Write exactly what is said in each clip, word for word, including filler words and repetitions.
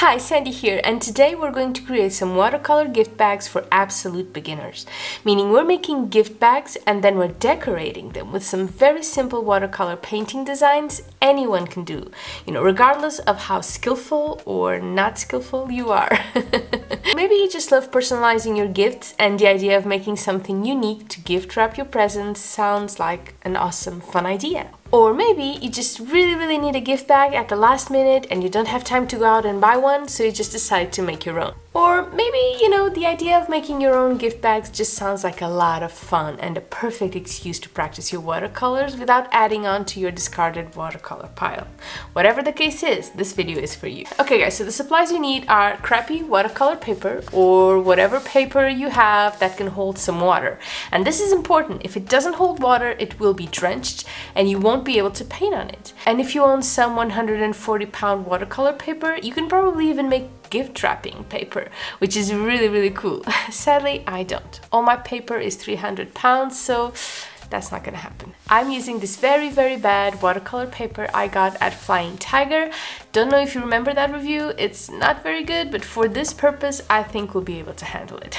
Hi, Sandy here, and today we're going to create some watercolor gift bags for absolute beginners. Meaning we're making gift bags and then we're decorating them with some very simple watercolor painting designs anyone can do, you know, regardless of how skillful or not skillful you are. Maybe you just love personalizing your gifts, and the idea of making something unique to gift wrap your presents sounds like an awesome fun idea. Or maybe you just really, really need a gift bag at the last minute and you don't have time to go out and buy one, so you just decide to make your own. Or maybe, you know, the idea of making your own gift bags just sounds like a lot of fun and a perfect excuse to practice your watercolors without adding on to your discarded watercolor pile. Whatever the case is, this video is for you. Okay guys, so the supplies you need are crappy watercolor paper or whatever paper you have that can hold some water. And this is important. If it doesn't hold water, it will be drenched and you won't be able to paint on it. And if you own some one hundred forty pound watercolor paper, you can probably even make gift wrapping paper, which is really, really cool. Sadly, I don't. All my paper is three hundred pounds, so that's not gonna happen. I'm using this very, very bad watercolor paper I got at Flying Tiger. Don't know if you remember that review. It's not very good, but for this purpose, I think we'll be able to handle it.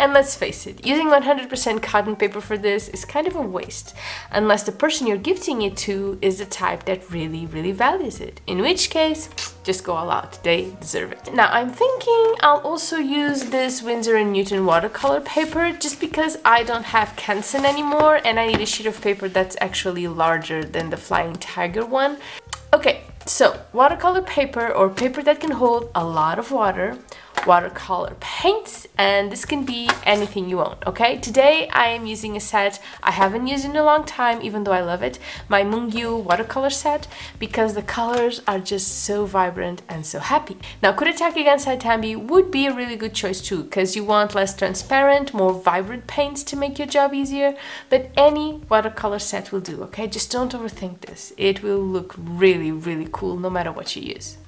And let's face it, using one hundred percent cotton paper for this is kind of a waste, unless the person you're gifting it to is the type that really, really values it, in which case, just go all out. They deserve it. Now, I'm thinking I'll also use this Winsor and Newton watercolor paper just because I don't have Canson anymore and I need a sheet of paper that's actually larger than the Flying Tiger one. Okay, so watercolor paper or paper that can hold a lot of water, watercolor paints, and this can be anything you own, okay? Today I am using a set I haven't used in a long time, even though I love it, my Mungyo watercolor set, because the colors are just so vibrant and so happy. Now, Kuretake Gansai Tambi would be a really good choice too, because you want less transparent, more vibrant paints to make your job easier, but any watercolor set will do, okay? Just don't overthink this. It will look really, really cool no matter what you use.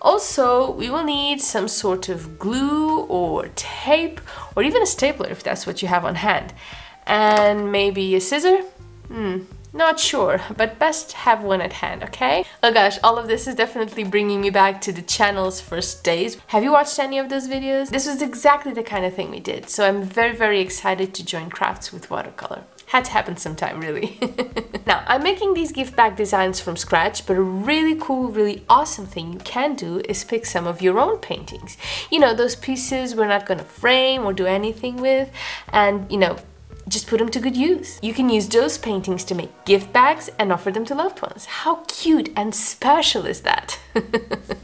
Also, we will need some sort of glue or tape or even a stapler if that's what you have on hand. And maybe a scissor? Hmm, not sure, but best have one at hand, okay? Oh gosh, all of this is definitely bringing me back to the channel's first days. Have you watched any of those videos? This was exactly the kind of thing we did, so I'm very, very excited to join crafts with watercolor. Had to happen sometime, really. Now, I'm making these gift bag designs from scratch, but a really cool, really awesome thing you can do is pick some of your own paintings. You know, those pieces we're not gonna frame or do anything with, and you know, just put them to good use. You can use those paintings to make gift bags and offer them to loved ones. How cute and special is that?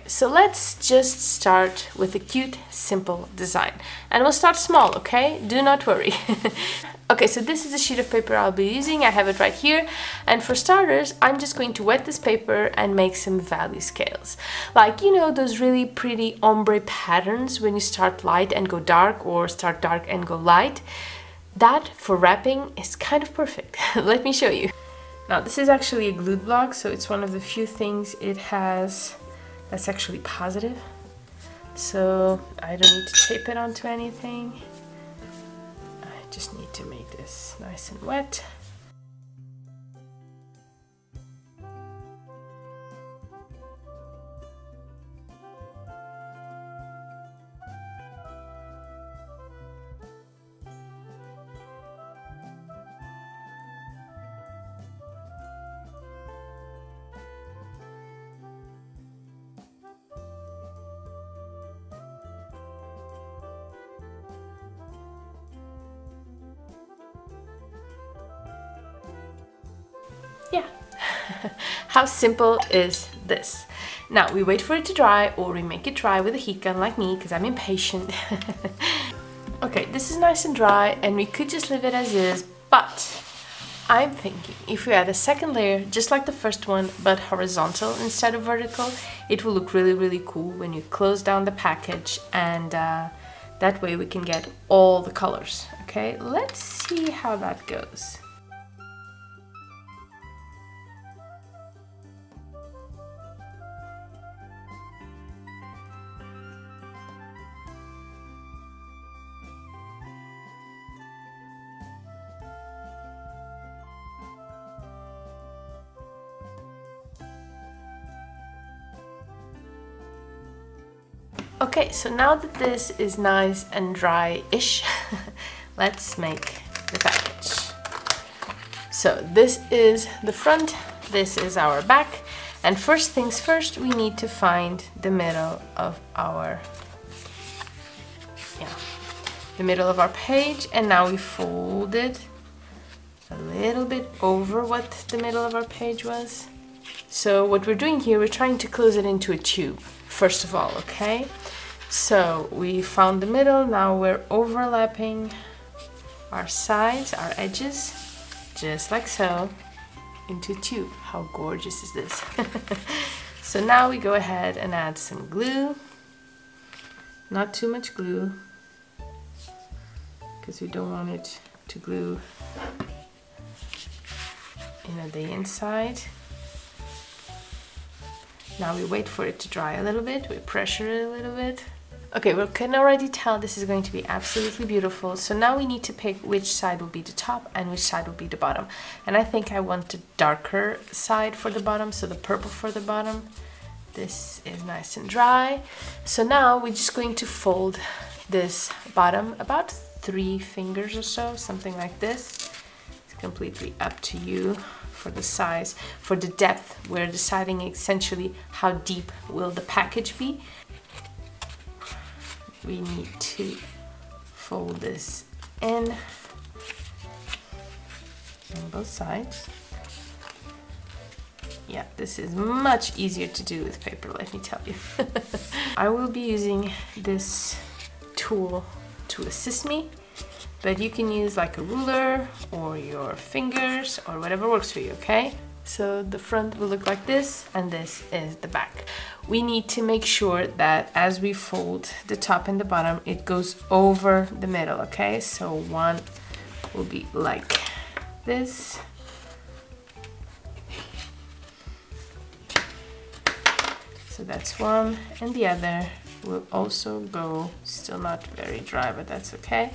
So let's just start with a cute, simple design. And we'll start small, okay? Do not worry. Okay, so this is the sheet of paper I'll be using. I have it right here. And for starters, I'm just going to wet this paper and make some value scales. Like, you know, those really pretty ombre patterns when you start light and go dark or start dark and go light. That, for wrapping, is kind of perfect. Let me show you. Now, this is actually a glued block, so it's one of the few things it has that's actually positive. So I don't need to tape it onto anything. I just need to make this nice and wet. Yeah. How simple is this? Now we wait for it to dry, or we make it dry with a heat gun like me because I'm impatient. Okay, this is nice and dry and we could just leave it as is, but I'm thinking if we add a second layer, just like the first one, but horizontal instead of vertical, it will look really, really cool when you close down the package, and uh, that way we can get all the colors. Okay, let's see how that goes. Okay, so now that this is nice and dry-ish, let's make the package. So this is the front, this is our back, and first things first, we need to find the middle of our yeah, the middle of our page, and now we fold it a little bit over what the middle of our page was. So what we're doing here, we're trying to close it into a tube, first of all, okay? So we found the middle, now we're overlapping our sides, our edges, just like so, into a tube. How gorgeous is this? So now we go ahead and add some glue. Not too much glue, because we don't want it to glue, you know, the inside. Now we wait for it to dry a little bit, we pressure it a little bit. Okay, we can already tell this is going to be absolutely beautiful. So now we need to pick which side will be the top and which side will be the bottom. And I think I want the darker side for the bottom, so the purple for the bottom. This is nice and dry. So now we're just going to fold this bottom about three fingers or so, something like this. It's completely up to you for the size. For the depth, we're deciding essentially how deep will the package be. We need to fold this in on both sides. Yeah, this is much easier to do with paper, let me tell you. I will be using this tool to assist me, but you can use like a ruler or your fingers or whatever works for you, okay? So the front will look like this, and this is the back. We need to make sure that as we fold the top and the bottom, it goes over the middle, okay? So one will be like this. So that's one, and the other will also go, still not very dry, but that's okay.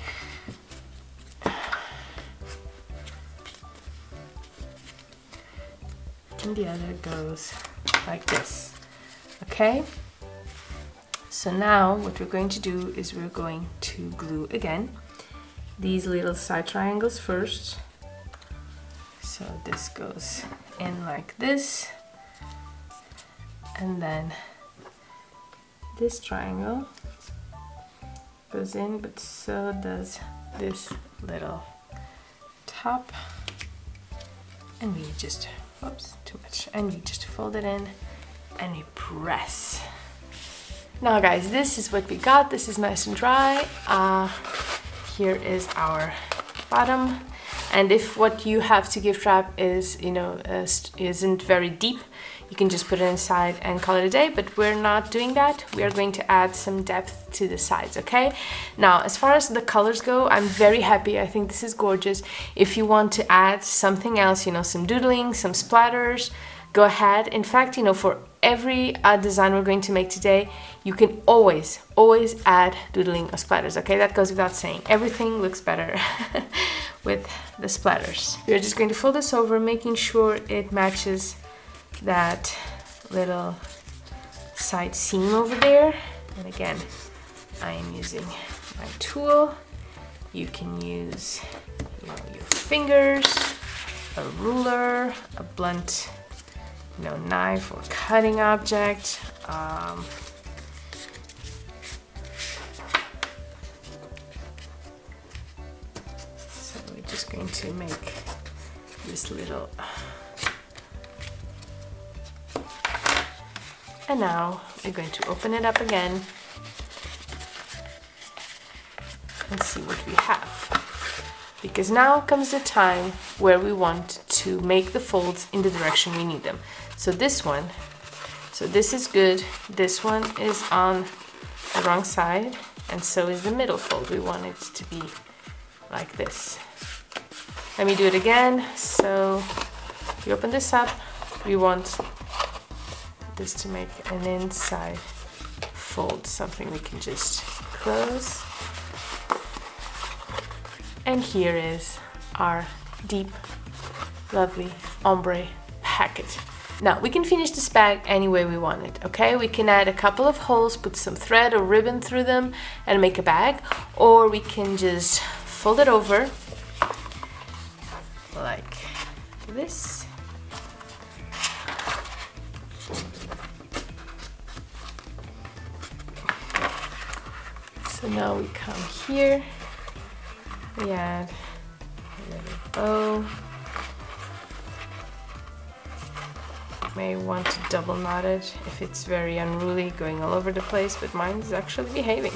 And the other goes like this, okay? So now what we're going to do is we're going to glue again these little side triangles first. So this goes in like this. And then this triangle goes in, but so does this little top. And we just, whoops, too much. And we just fold it in and we press. Now guys, this is what we got. This is nice and dry. Uh, here is our bottom. And if what you have to gift wrap is, you know, uh, isn't very deep, you can just put it inside and call it a day, but we're not doing that. We are going to add some depth to the sides, okay? Now, as far as the colors go, I'm very happy. I think this is gorgeous. If you want to add something else, you know, some doodling, some splatters, go ahead. In fact, you know, for every uh, design we're going to make today, you can always, always add doodling or splatters, okay? That goes without saying. Everything looks better with the splatters. We're just going to fold this over, making sure it matches that little side seam over there. And again, I am using my tool. You can use, you know, your fingers, a ruler, a blunt, you know, knife or cutting object. Um, so we're just going to make this little. And now we're going to open it up again and see what we have. Because now comes the time where we want to make the folds in the direction we need them. So this one, so this is good, this one is on the wrong side, and so is the middle fold. We want it to be like this. Let me do it again. So we open this up, we want this to make an inside fold, something we can just close. And here is our deep, lovely ombre packet. Now we can finish this bag any way we want it, okay? We can add a couple of holes, put some thread or ribbon through them and make a bag, or we can just fold it over like this. So now we come here, we add a little bow. May want to double knot it if it's very unruly, going all over the place, but mine is actually behaving.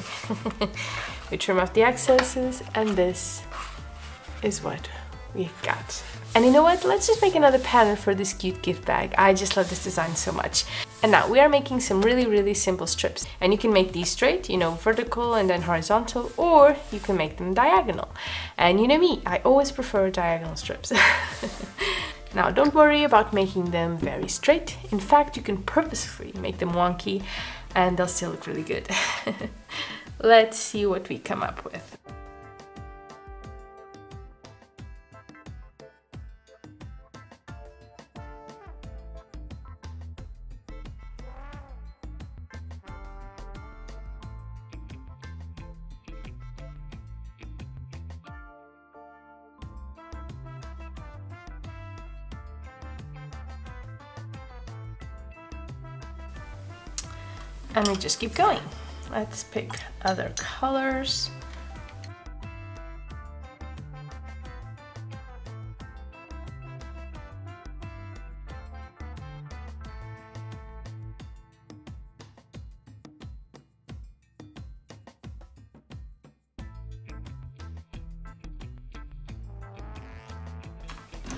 We trim off the excesses, and this is what we got. And you know what? Let's just make another pattern for this cute gift bag. I just love this design so much. And now we are making some really, really simple strips. And you can make these straight, you know, vertical and then horizontal, or you can make them diagonal. And you know me, I always prefer diagonal strips. Now, don't worry about making them very straight. In fact, you can purposefully make them wonky and they'll still look really good. Let's see what we come up with. And we just keep going. Let's pick other colors.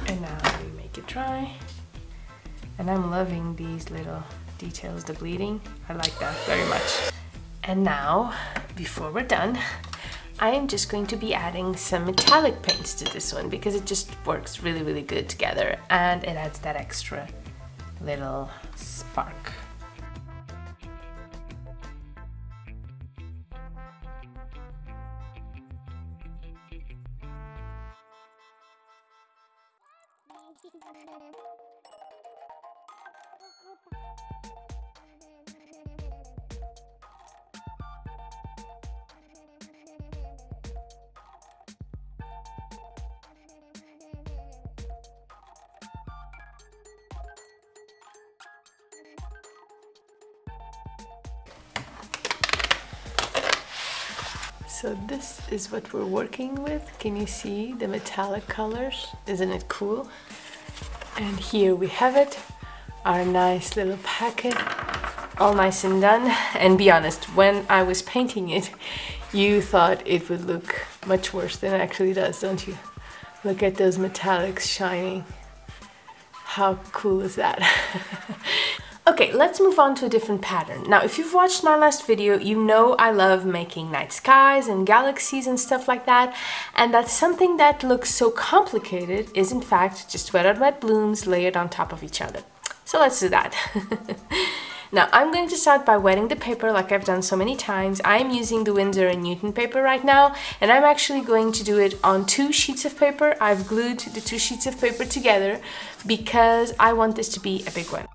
And now we make it dry. And I'm loving these little details, the bleeding. I like that very much. And now, before we're done, I am just going to be adding some metallic paints to this one because it just works really, really good together and it adds that extra little spark. So this is what we're working with. Can you see the metallic colors? Isn't it cool? And here we have it, our nice little packet, all nice and done. And be honest, when I was painting it, you thought it would look much worse than it actually does, don't you? Look at those metallics shining. How cool is that? Okay, let's move on to a different pattern. Now, if you've watched my last video, you know I love making night skies and galaxies and stuff like that, and that's something that looks so complicated is in fact just wet on wet blooms layered on top of each other. So let's do that. Now, I'm going to start by wetting the paper like I've done so many times. I'm using the Winsor and Newton paper right now, and I'm actually going to do it on two sheets of paper. I've glued the two sheets of paper together because I want this to be a big one.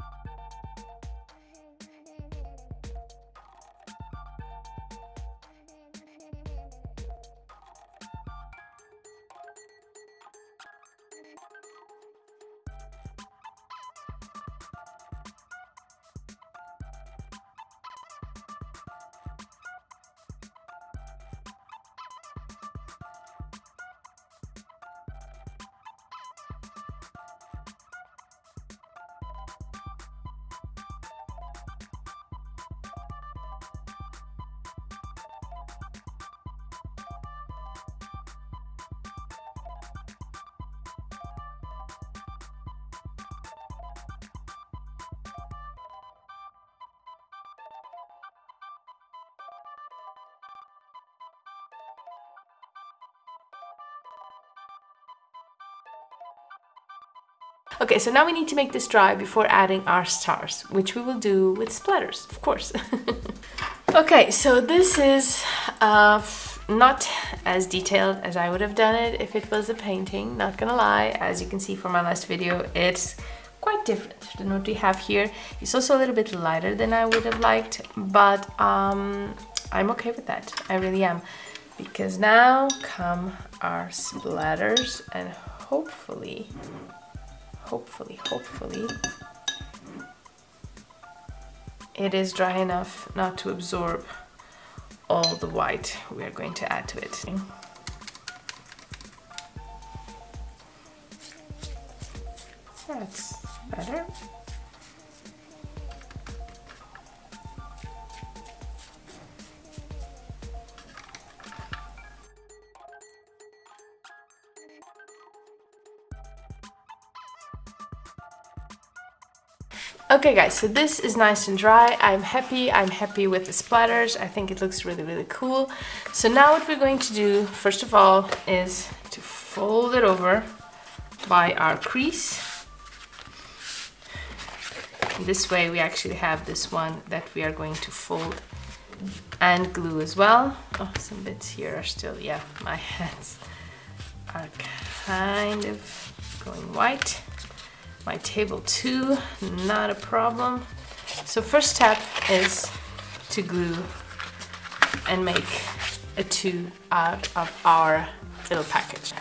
Okay, so now we need to make this dry before adding our stars, which we will do with splatters, of course. Okay, so this is uh, not as detailed as I would have done it if it was a painting, not gonna lie. As you can see from my last video, it's quite different. The note we have here is also a little bit lighter than I would have liked, but um, I'm okay with that. I really am, because now come our splatters, and hopefully, hopefully, hopefully, it is dry enough not to absorb all the white we are going to add to it. That's better. Okay guys, so this is nice and dry. I'm happy, I'm happy with the splatters. I think it looks really, really cool. So now what we're going to do, first of all, is to fold it over by our crease. This way we actually have this one that we are going to fold and glue as well. Oh, some bits here are still, yeah, my hands are kind of going white. My table too, not a problem. So first step is to glue and make a two out of our little package.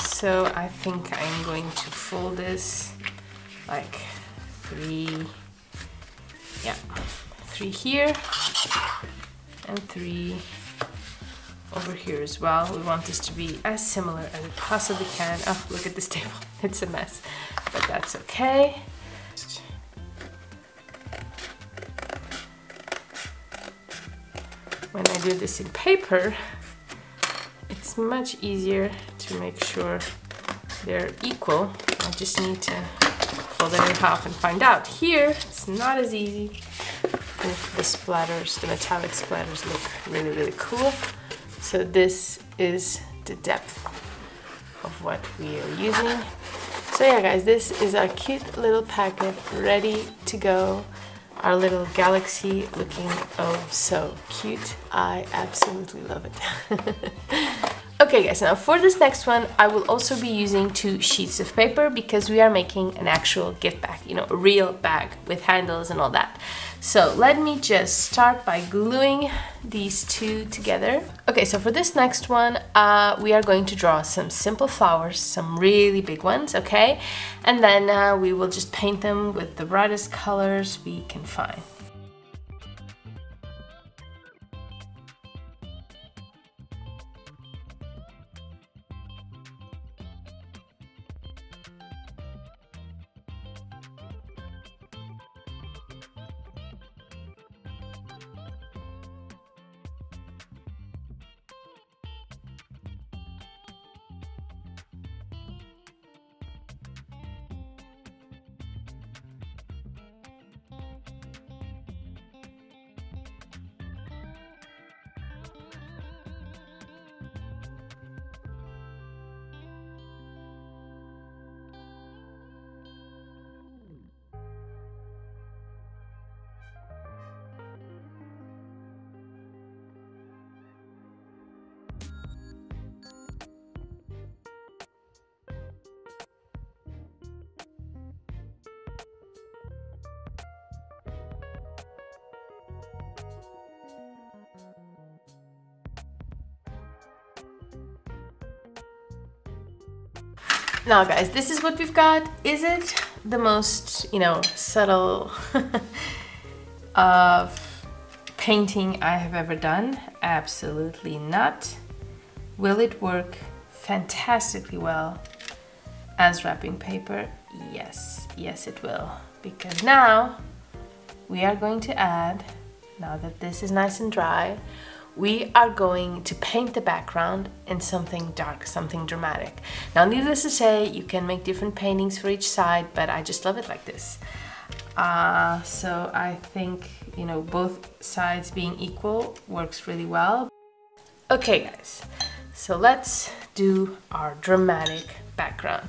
So I think I'm going to fold this like three, yeah, three here and three over here as well. We want this to be as similar as it possibly can. Oh, look at this table, it's a mess. But that's okay. When I do this in paper, it's much easier to make sure they're equal. I just need to fold it in half and find out. Here, it's not as easy. The splatters, the metallic splatters look really, really cool. So this is the depth of what we are using. So yeah guys, this is our cute little packet ready to go. Our little galaxy looking oh so cute. I absolutely love it. Okay guys, now for this next one, I will also be using two sheets of paper because we are making an actual gift bag, you know, a real bag with handles and all that. So let me just start by gluing these two together. Okay, so for this next one, uh, we are going to draw some simple flowers, some really big ones, okay? And then uh, we will just paint them with the brightest colors we can find. Now guys, this is what we've got. Is it the most, you know, subtle uh, painting I have ever done? Absolutely not. Will it work fantastically well as wrapping paper? Yes, yes it will. Because now we are going to add, now that this is nice and dry, we are going to paint the background in something dark, something dramatic. Now, needless to say, you can make different paintings for each side, but I just love it like this. Uh, so I think, you know, both sides being equal works really well. Okay guys, so let's do our dramatic background.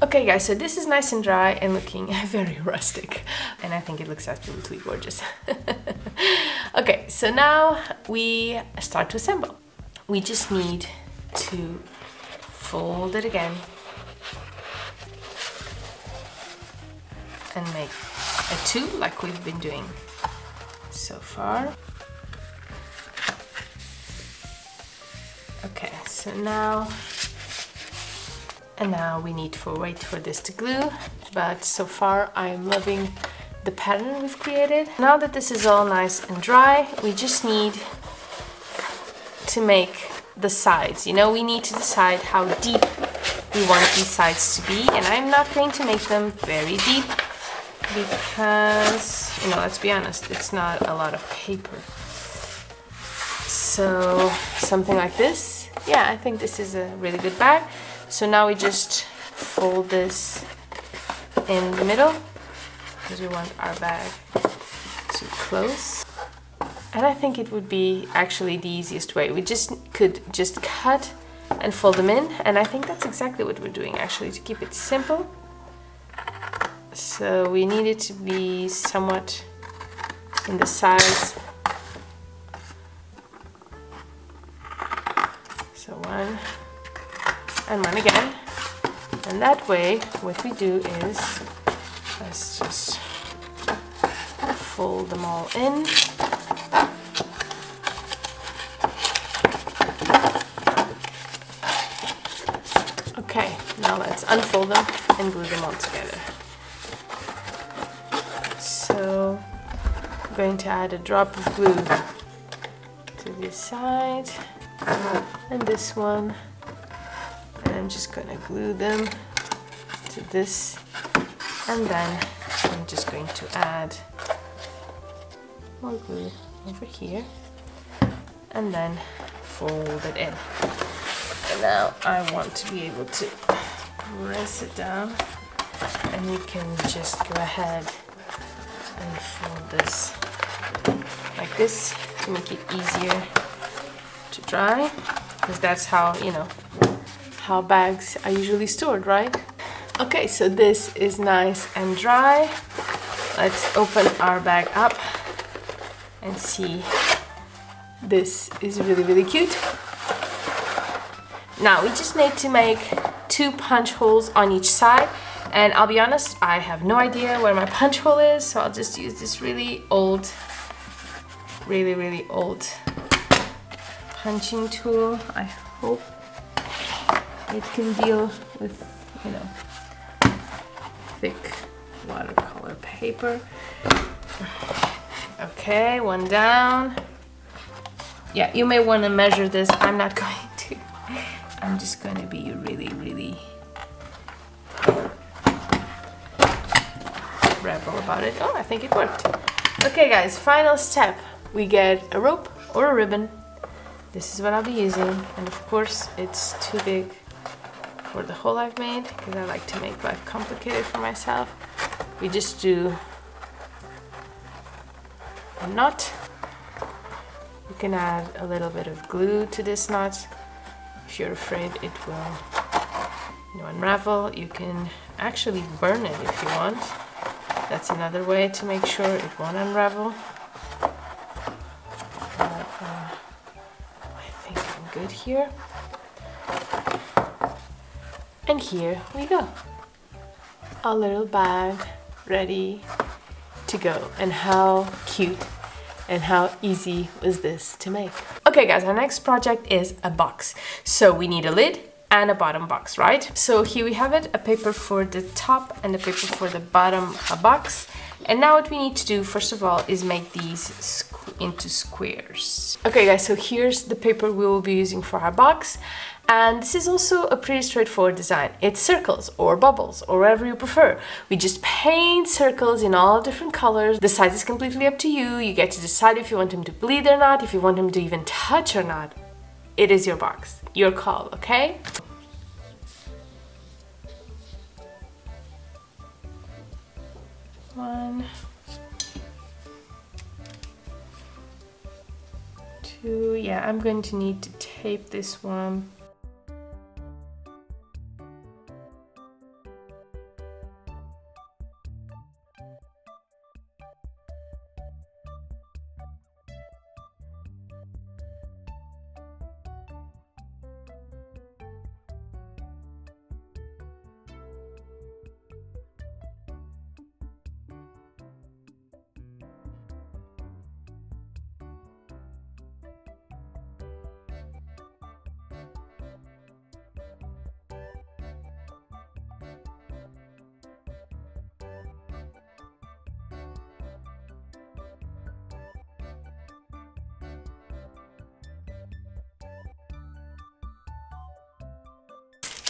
Okay guys, so this is nice and dry and looking very rustic, and I think it looks absolutely gorgeous. Okay, so now we start to assemble. We just need to fold it again and make a two like we've been doing so far. Okay, so now And now we need to wait for this to glue, but so far I'm loving the pattern we've created. Now that this is all nice and dry, we just need to make the sides. You know, we need to decide how deep we want these sides to be, and I'm not going to make them very deep because, you know, let's be honest, it's not a lot of paper. So something like this. Yeah, I think this is a really good bag. So now we just fold this in the middle because we want our bag to close. And I think it would be actually the easiest way. We just could just cut and fold them in, and I think that's exactly what we're doing actually, to keep it simple. So we need it to be somewhat in the size. So one. And one again, and that way what we do is let's just fold them all in, okay, now let's unfold them and glue them all together. So I'm going to add a drop of glue to this side and this one. I'm just going to glue them to this, and then I'm just going to add more glue over here and then fold it in. And now I want to be able to press it down, and you can just go ahead and fold this like this to make it easier to dry, because that's how, you know, how bags are usually stored, right? Okay, so this is nice and dry. Let's open our bag up and see. This is really, really cute. Now we just need to make two punch holes on each side, and I'll be honest, I have no idea where my punch hole is, so I'll just use this really old, really, really old punching tool. I hope it can deal with, you know, thick watercolor paper. Okay, one down. Yeah, you may want to measure this. I'm not going to. I'm just going to be really, really rebel about it. Oh, I think it worked. Okay, guys, final step. We get a rope or a ribbon. This is what I'll be using, and of course, it's too big for the hole I've made because I like to make life complicated for myself. We just do a knot. You can add a little bit of glue to this knot if you're afraid it will, you know, unravel. You can actually burn it if you want. That's another way to make sure it won't unravel. But, uh, I think I'm good here. And here we go, our little bag ready to go. And how cute and how easy was this to make? Okay guys, our next project is a box. So we need a lid and a bottom box, right? So here we have it, a paper for the top and a paper for the bottom box. And now what we need to do, first of all, is make these squ- into squares. Okay guys, so here's the paper we will be using for our box. And this is also a pretty straightforward design. It's circles or bubbles or whatever you prefer. We just paint circles in all different colors. The size is completely up to you. You get to decide if you want them to bleed or not, if you want them to even touch or not. It is your box, your call, okay? One, two, yeah, I'm going to need to tape this one.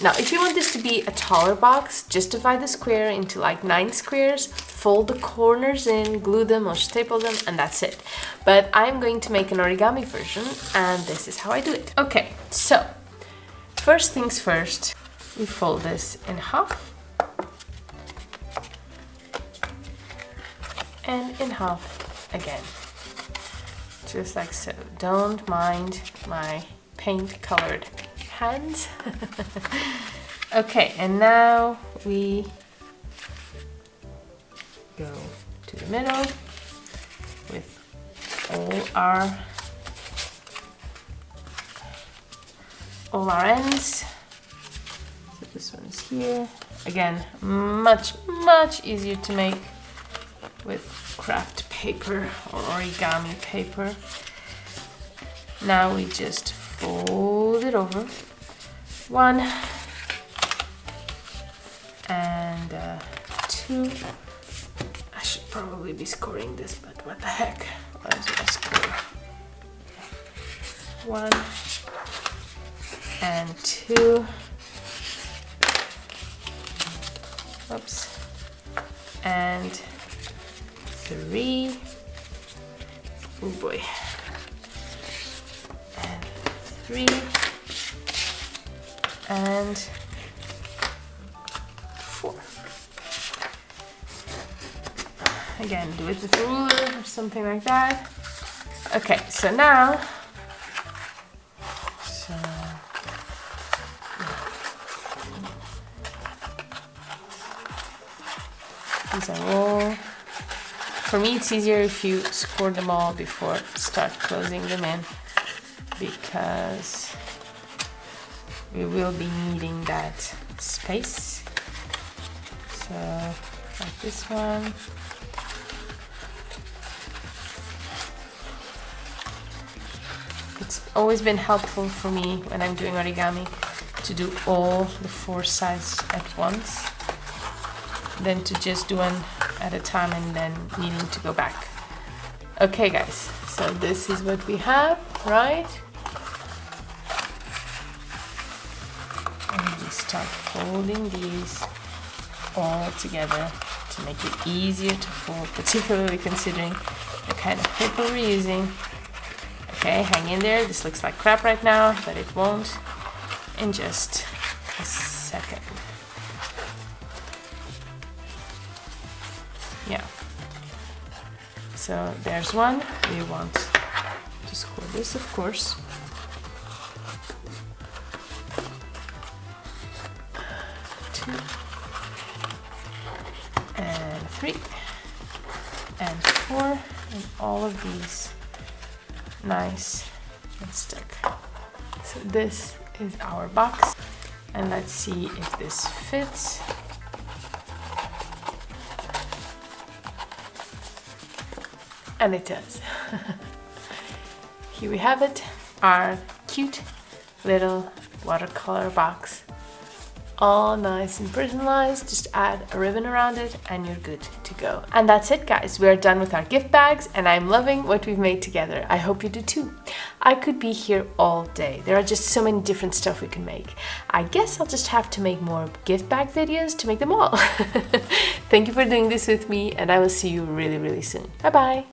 Now, if you want this to be a taller box, just divide the square into like nine squares, fold the corners in, glue them or staple them, and that's it. But I'm going to make an origami version, and this is how I do it. Okay, so first things first, we fold this in half, and in half again, just like so. Don't mind my paint-colored hands. Okay, and now we go to the middle with all our all our ends. So this one's here. Again, much, much easier to make with craft paper or origami paper. Now we just fold it over. One and uh, two. I should probably be scoring this, but what the heck? Might as well score. One and two. Oops. And three. Oh boy. And three. And four. Again, do it with a ruler or something like that. Okay, so now, so, these are all, for me it's easier if you score them all before start closing them in, because we will be needing that space. So, like this one. It's always been helpful for me when I'm doing origami to do all the four sides at once, than to just do one at a time and then needing to go back. Okay guys, so this is what we have, right? Start folding these all together to make it easier to fold, particularly considering the kind of paper we're using. Okay, hang in there. This looks like crap right now, but it won't in just a second. Yeah. So there's one. We want to score this, of course. And three and four, and all of these nice and stuck. So this is our box, and let's see if this fits. And it does. Here we have it, our cute little watercolor box. All nice and personalized, just add a ribbon around it and you're good to go. And that's it guys, we are done with our gift bags and I'm loving what we've made together. I hope you do too. I could be here all day. There are just so many different stuff we can make. I guess I'll just have to make more gift bag videos to make them all. Thank you for doing this with me and I will see you really, really soon. Bye bye.